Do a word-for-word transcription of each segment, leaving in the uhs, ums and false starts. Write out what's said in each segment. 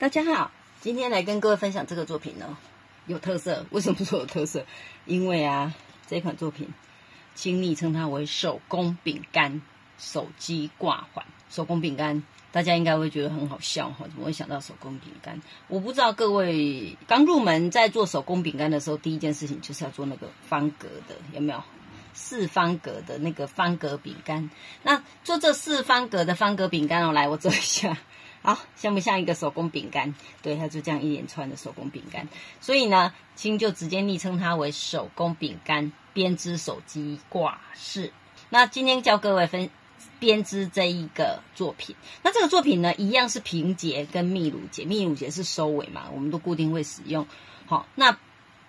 大家好，今天来跟各位分享这个作品呢，有特色。为什么说有特色？因为啊，这款作品，亲昵称它为手工饼干手机挂环。手工饼干，大家应该会觉得很好笑哈，怎么会想到手工饼干？我不知道各位刚入门在做手工饼干的时候，第一件事情就是要做那个方格的，有没有？ 四方格的那个方格饼干，那做这四方格的方格饼干哦，来我做一下，好像不像一个手工饼干？对，它就这样一连串的手工饼干。所以呢，亲就直接昵称它为手工饼干编织手机挂饰。那今天教各位分编织这一个作品。那这个作品呢，一样是平结跟泌乳结，泌乳结是收尾嘛，我们都固定会使用。好，那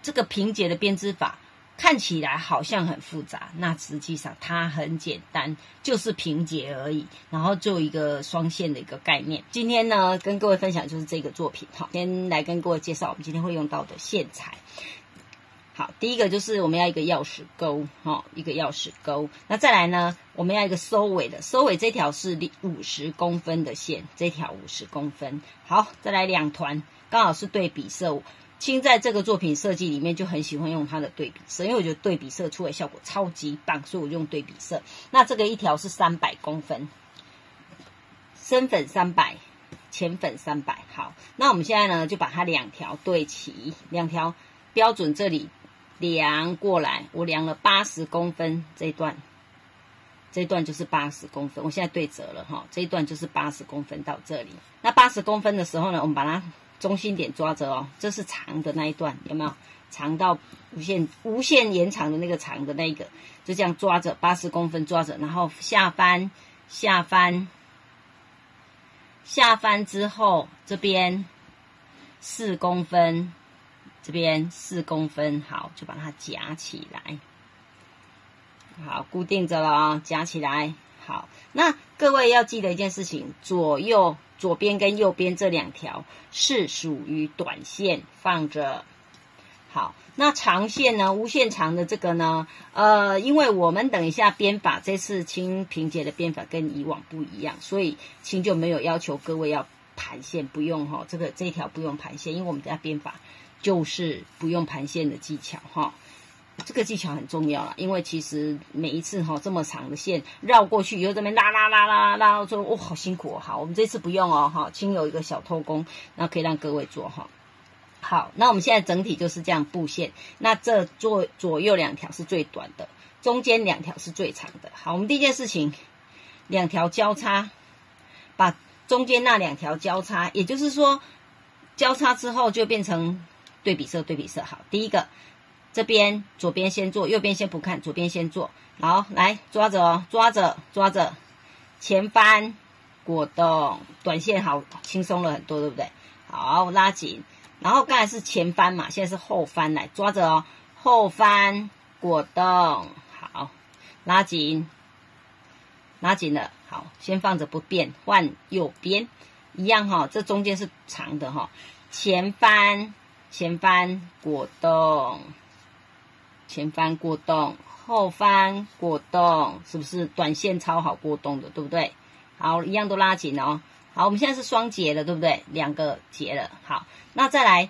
这个平结的编织法。 看起来好像很复杂，那实际上它很简单，就是平结而已。然后做一个双线的一个概念。今天呢，跟各位分享就是这个作品哈。先来跟各位介绍我们今天会用到的线材。好，第一个就是我们要一个钥匙钩哈，一个钥匙钩。那再来呢，我们要一个收尾的，收尾这条是五十公分的线，这条五十公分。好，再来两团，刚好是对比色。 亲在这个作品设计里面就很喜欢用它的对比色，因为我觉得对比色出来效果超级棒，所以我用对比色。那这个一条是三百公分，深粉三百，浅粉三百。好，那我们现在呢就把它两条对齐，两条标准这里量过来，我量了八十公分这一段，这一段就是八十公分。我现在对折了哈，这一段就是八十公分到这里。那八十公分的时候呢，我们把它。 中心点抓着哦，这是长的那一段，有没有？长到无限无限延长的那个长的那一个，就这样抓着八十公分抓着，然后下翻下翻下翻之后，这边四公分，这边四公分，好，就把它夹起来，好，固定着了啊、哦，夹起来。好，那各位要记得一件事情，左右。 左边跟右边这两条是属于短线，放着。好，那长线呢？无限长的这个呢？呃，因为我们等一下编法，这次亲平结的编法跟以往不一样，所以亲就没有要求各位要盘线，不用哈、哦，这个这一条不用盘线，因为我们等下编法就是不用盘线的技巧哈。哦 这个技巧很重要啦，因为其实每一次哈、哦、这么长的线绕过去，以后这边拉拉拉拉拉，说哦好辛苦哦，好，我们这次不用哦哈，亲有一个小偷工，然后可以让各位做哈、哦。好，那我们现在整体就是这样布线，那这左左右两条是最短的，中间两条是最长的。好，我们第一件事情，两条交叉，把中间那两条交叉，也就是说交叉之后就变成对比色，对比色。好，第一个。 这边左边先做，右边先不看，左边先做。好，来抓着哦，抓着抓着，前翻，果冻，短线好轻松了很多，对不对？好，拉紧。然后刚才是前翻嘛，现在是后翻，来抓着哦，后翻，果冻，好，拉紧，拉紧了。好，先放着不变，换右边，一样哈、哦，这中间是长的哈、哦，前翻，前翻，果冻。 前翻过洞，后翻过洞，是不是短线超好过洞的，对不对？好，一样都拉紧哦。好，我们现在是双结了，对不对？两个结了。好，那再来，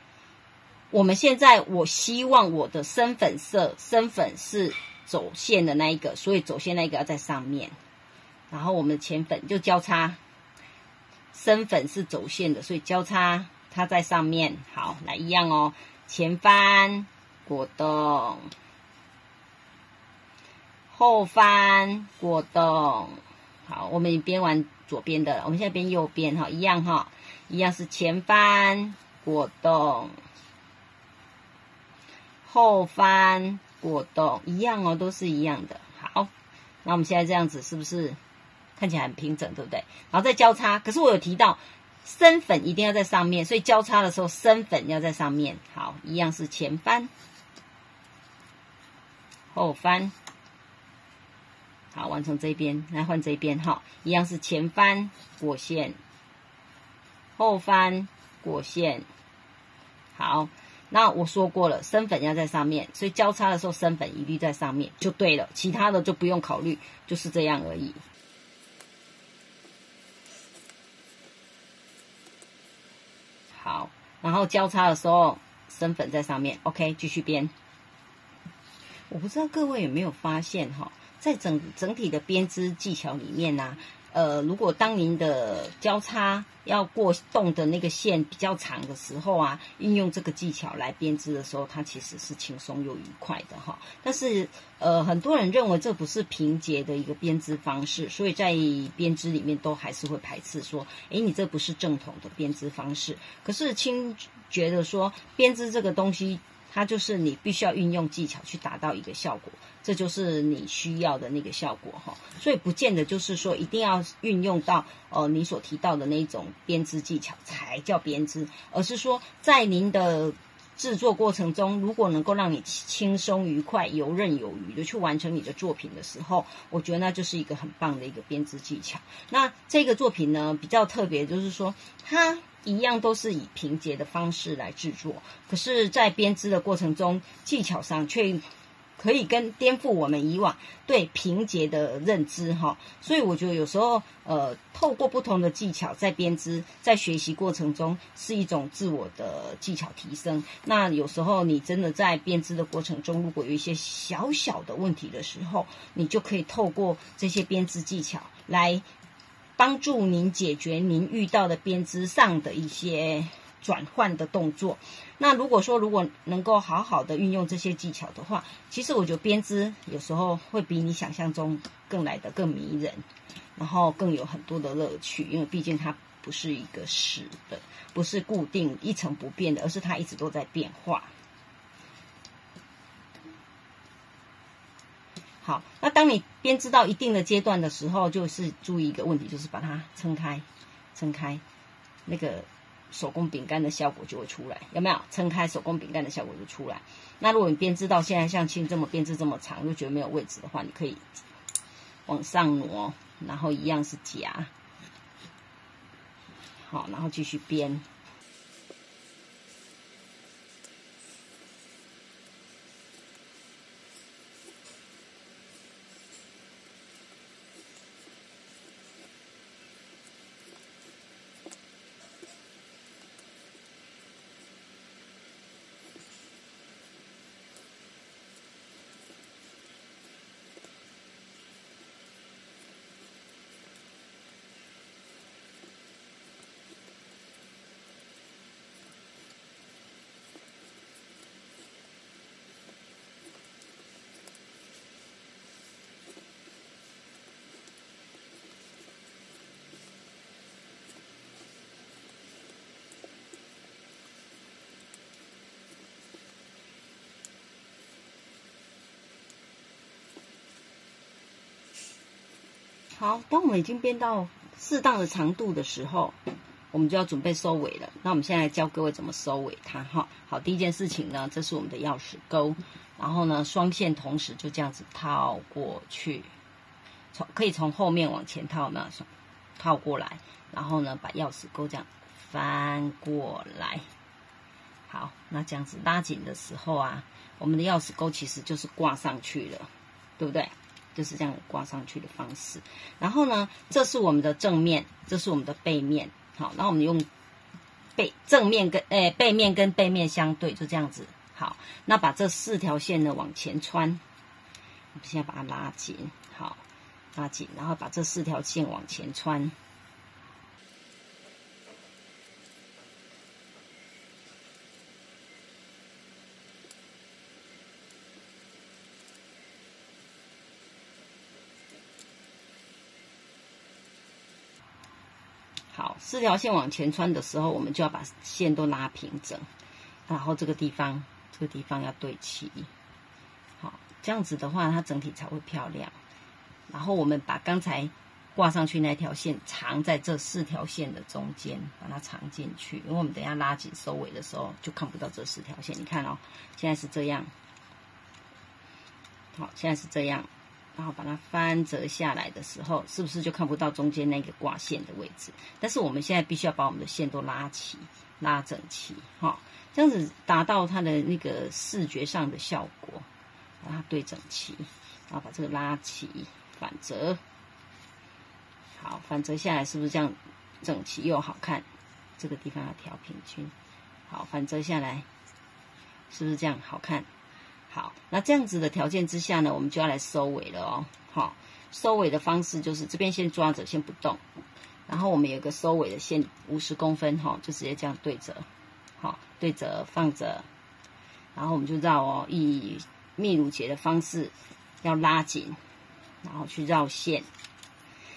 我们现在我希望我的深粉色，深粉是走线的那一个，所以走线那一个要在上面。然后我们的浅粉就交叉，深粉是走线的，所以交叉它在上面。好，来一样哦，前翻果冻。 后翻果冻，好，我们编完左边的了，我们现在编右边哈，一样哈，一样是前翻果冻，后翻果冻，一样哦，都是一样的。好，那我们现在这样子是不是看起来很平整，对不对？然后再交叉，可是我有提到深粉一定要在上面，所以交叉的时候深粉要在上面。好，一样是前翻，后翻。 好，完成这边，来换这边哈，一样是前翻果线，后翻果线。好，那我说过了，深粉要在上面，所以交叉的时候深粉一律在上面就对了，其他的就不用考虑，就是这样而已。然后交叉的时候生粉在上面。OK， 继续编。我不知道各位有没有发现哈，在整整体的编织技巧里面呢、啊，呃，如果当您的交叉要过洞的那个线比较长的时候啊，运用这个技巧来编织的时候，它其实是轻松又愉快的哈。但是呃，很多人认为这不是平捷的一个编织方式，所以在编织里面都还是会排斥说，诶，你这不是正统的编织方式。可是清觉得说，编织这个东西，它就是你必须要运用技巧去达到一个效果，这就是你需要的那个效果哈。所以不见得就是说一定要运用到呃你所提到的那种编织技巧才叫编织，而是说在您的制作过程中，如果能够让你轻松愉快、游刃有余的去完成你的作品的时候，我觉得那就是一个很棒的一个编织技巧。那这个作品呢比较特别，就是说它一样都是以平捷的方式来制作，可是在编织的过程中，技巧上却可以跟颠覆我们以往对平捷的认知哈。所以我觉得有时候呃，透过不同的技巧在编织，在学习过程中是一种自我的技巧提升。那有时候你真的在编织的过程中，如果有一些小小的问题的时候，你就可以透过这些编织技巧来帮助您解决您遇到的编织上的一些转换的动作。那如果说如果能够好好的运用这些技巧的话，其实我觉得编织有时候会比你想象中更来得更迷人，然后更有很多的乐趣，因为毕竟它不是一个死的，不是固定一成不变的，而是它一直都在变化。好，那当你编织到一定的阶段的时候，就是注意一个问题，就是把它撑开，撑开，那个手工饼干的效果就会出来，有没有？撑开手工饼干的效果就出来。那如果你编织到现在像青这么编织这么长，就觉得没有位置的话，你可以往上挪，然后一样是夹，好，然后继续编。好，当我们已经编到适当的长度的时候，我们就要准备收尾了。那我们现在教各位怎么收尾它哈。好，第一件事情呢，这是我们的钥匙钩，然后呢，双线同时就这样子套过去，从可以从后面往前套呢，套过来，然后呢，把钥匙钩这样翻过来。好，那这样子拉紧的时候啊，我们的钥匙钩其实就是挂上去了，对不对？就是这样挂上去的方式。然后呢，这是我们的正面，这是我们的背面。好，然后我们用背正面跟诶、欸、背面跟背面相对，就这样子。好，那把这四条线呢往前穿，我们现在把它拉紧，好，拉紧，然后把这四条线往前穿。好，四条线往前穿的时候，我们就要把线都拉平整，然后这个地方这个地方要对齐。好，这样子的话它整体才会漂亮。然后我们把刚才挂上去那条线藏在这四条线的中间，把它藏进去，因为我们等一下拉紧收尾的时候就看不到这四条线。你看哦，现在是这样，好，现在是这样，然后把它翻折下来的时候，是不是就看不到中间那个挂线的位置？但是我们现在必须要把我们的线都拉齐、拉整齐，哈、哦，这样子达到它的那个视觉上的效果。把它对整齐，然后把这个拉齐、反折，好，反折下来是不是这样整齐又好看？这个地方要调平均，好，反折下来，是不是这样好看？好，那这样子的条件之下呢，我们就要来收尾了哦。好，收尾的方式就是这边先抓着，先不动，然后我们有个收尾的线五十公分哈、哦，就直接这样对折，好，对折放着，然后我们就绕哦，以密乳结的方式要拉紧，然后去绕线。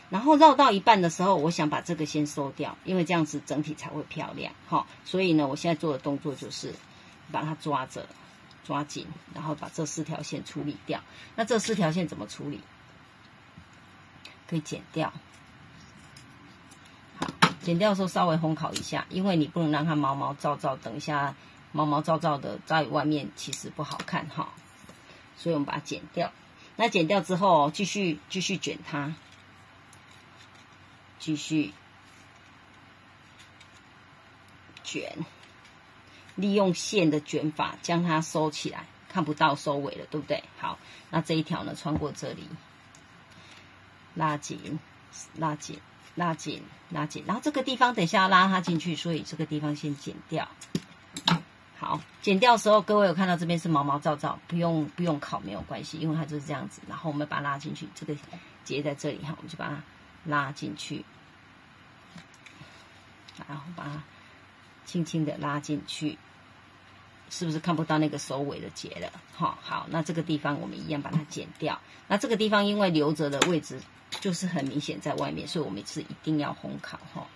然后绕到一半的时候，我想把这个先收掉，因为这样子整体才会漂亮。好、哦，所以呢，我现在做的动作就是把它抓着、抓紧，然后把这四条线处理掉。那这四条线怎么处理？可以剪掉。好，剪掉的时候稍微烘烤一下，因为你不能让它毛毛躁躁，等一下毛毛躁躁的在外面其实不好看哈、哦。所以我们把它剪掉。那剪掉之后，继续继续卷它。 继续卷，利用线的卷法将它收起来，看不到收尾了，对不对？好，那这一条呢，穿过这里，拉紧，拉紧，拉紧，拉紧。然后这个地方等一下要拉它进去，所以这个地方先剪掉。好，剪掉的时候，各位有看到这边是毛毛躁躁，不用不用烤没有关系，因为它就是这样子。然后我们把它拉进去，这个结在这里哈，我们就把它。 拉进去，然后把它轻轻的拉进去，是不是看不到那个收尾的结了？好、哦，好，那这个地方我们一样把它剪掉。那这个地方因为留着的位置就是很明显在外面，所以我们是一定要烘烤哈、哦，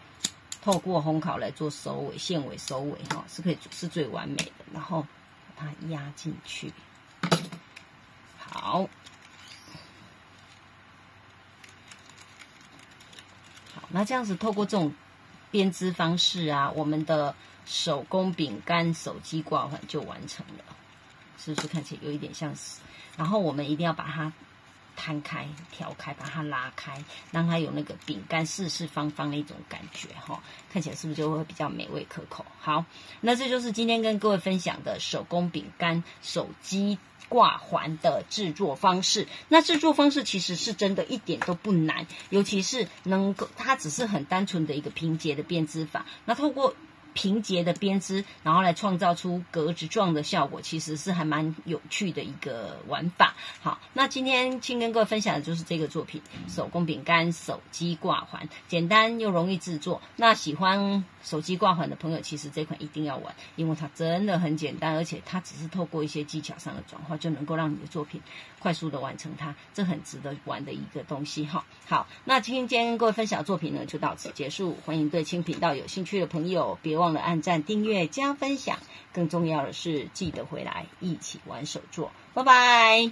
透过烘烤来做收尾、线尾、收尾哈、哦，是可以是最完美的。然后把它压进去，好。 那这样子，透过这种编织方式啊，我们的手工饼干、手机挂环就完成了，是不是看起来有一点像？然后我们一定要把它摊开、调开，把它拉开，让它有那个饼干四四方方的一种感觉哈，看起来是不是就会比较美味可口？好，那这就是今天跟各位分享的手工饼干、手机。 挂环的制作方式，那制作方式其实是真的一点都不难，尤其是能够，它只是很单纯的一个平结的编织法。那透过平结的编织，然后来创造出格子状的效果，其实是还蛮有趣的一个玩法。好，那今天青跟各位分享的就是这个作品——手工饼干手机挂环，简单又容易制作。那喜欢。 手机挂环的朋友，其实这款一定要玩，因为它真的很简单，而且它只是透过一些技巧上的转化，就能够让你的作品快速的完成它，这很值得玩的一个东西哈。好，那今天跟各位分享的作品呢，就到此结束。欢迎对青频道有兴趣的朋友，别忘了按赞、订阅、加分享，更重要的是记得回来一起玩手作。拜拜。